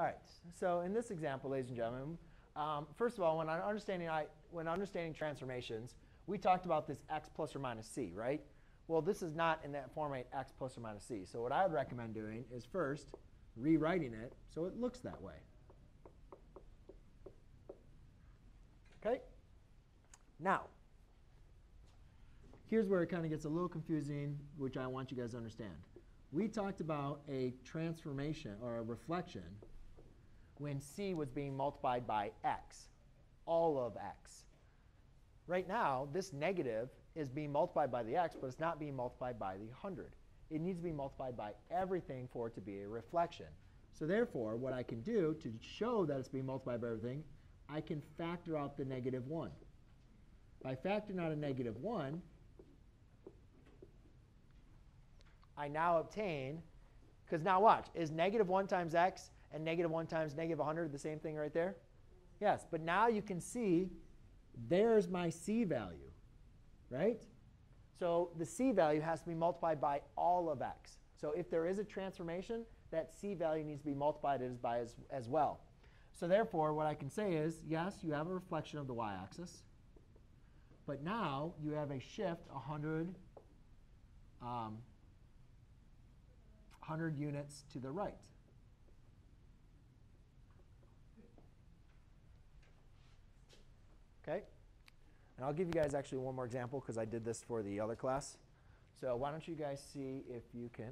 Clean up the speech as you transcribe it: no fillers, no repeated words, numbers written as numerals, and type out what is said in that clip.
All right, so in this example, ladies and gentlemen, first of all, when understanding transformations, we talked about this x plus or minus c, right? Well, this is not in that format x plus or minus c. So what I would recommend doing is first rewriting it so it looks that way. OK? Now, here's where it kind of gets a little confusing, which I want you guys to understand. We talked about a transformation or a reflection when c was being multiplied by x, all of x. Right now, this negative is being multiplied by the x, but it's not being multiplied by the 100. It needs to be multiplied by everything for it to be a reflection. So therefore, what I can do to show that it's being multiplied by everything, I can factor out the negative 1. By factoring out a negative 1, I now obtain, because now watch, is negative 1 times x and negative 1 times negative 100 the same thing right there? Yes, but now you can see there's my c value, right? So the c value has to be multiplied by all of x. So if there is a transformation, that c value needs to be multiplied as well. So therefore, what I can say is, yes, you have a reflection of the y-axis. But now you have a shift 100 units to the right. OK? And I'll give you guys actually one more example, because I did this for the other class. So why don't you guys see if you can.